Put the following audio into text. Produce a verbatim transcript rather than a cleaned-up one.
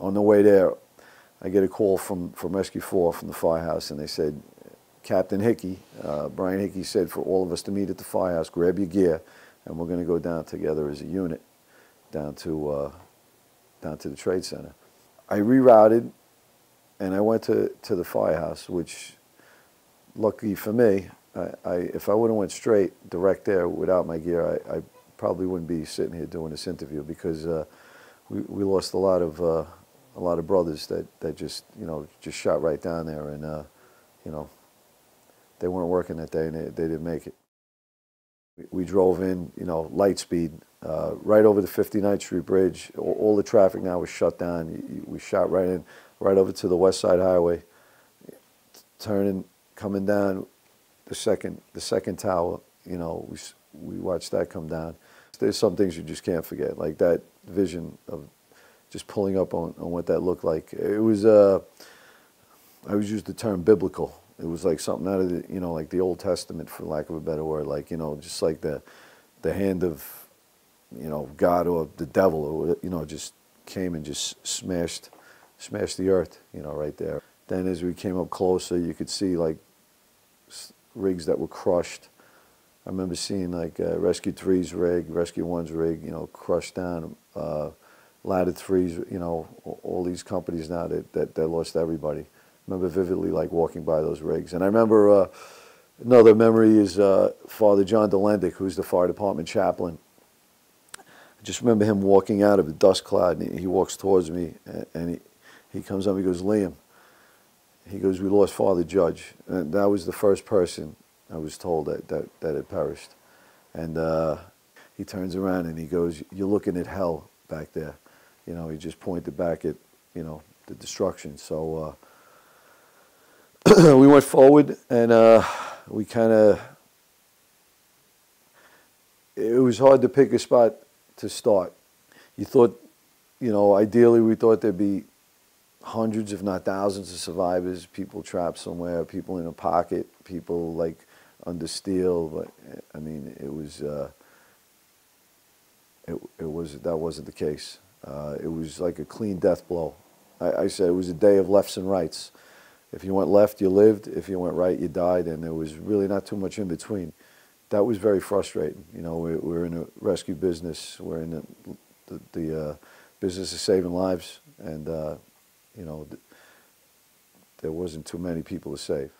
On the way there, I get a call from, from Rescue four, from the firehouse, and they said, Captain Hickey, uh, Brian Hickey said for all of us to meet at the firehouse, grab your gear, and we're going to go down together as a unit down to, uh, down to the Trade Center. I rerouted, and I went to, to the firehouse, which, lucky for me, I, I, if I would have went straight, direct there without my gear, I, I probably wouldn't be sitting here doing this interview, because uh, we, we lost a lot of... Uh, a lot of brothers that, that just, you know, just shot right down there, and, uh, you know, they weren't working that day, and they, they didn't make it. We, we drove in, you know, light speed, uh, right over the fifty-ninth Street Bridge. All, all the traffic now was shut down. You, you, we shot right in, right over to the West Side Highway, turning, coming down the second, the second tower, you know, we, we watched that come down. There's some things you just can't forget, like that vision of just pulling up on, on what that looked like. It was, uh, I always used the term biblical. It was like something out of the, you know, like the Old Testament, for lack of a better word, like, you know, just like the, the hand of, you know, God or the devil, or, you know, just came and just smashed, smashed the earth, you know, right there. Then as we came up closer, you could see like rigs that were crushed. I remember seeing like uh, Rescue three's rig, Rescue one's rig, you know, crushed down. Uh, Ladder threes, you know, all these companies now that, that, that lost everybody. I remember vividly, like, walking by those rigs. And I remember uh, another memory is uh, Father John Delendick, who's the fire department chaplain. I just remember him walking out of the dust cloud, and he, he walks towards me, and, and he, he comes up and he goes, Liam, he goes, we lost Father Judge. And that was the first person I was told that, that, that had perished. And uh, he turns around and he goes, you're looking at hell back there. You know, he just pointed back at, you know, the destruction. So uh, we went forward, and uh, we kind of, it was hard to pick a spot to start. You thought, you know, ideally we thought there'd be hundreds, if not thousands, of survivors, people trapped somewhere, people in a pocket, people like under steel. But I mean, it was, uh, it, it was, that wasn't the case. Uh, it was like a clean death blow. I, I said it was a day of lefts and rights. If you went left, you lived. If you went right, you died. And there was really not too much in between. That was very frustrating. You know, we, we're in a rescue business. We're in the, the, the uh, business of saving lives. And, uh, you know, th there wasn't too many people to save.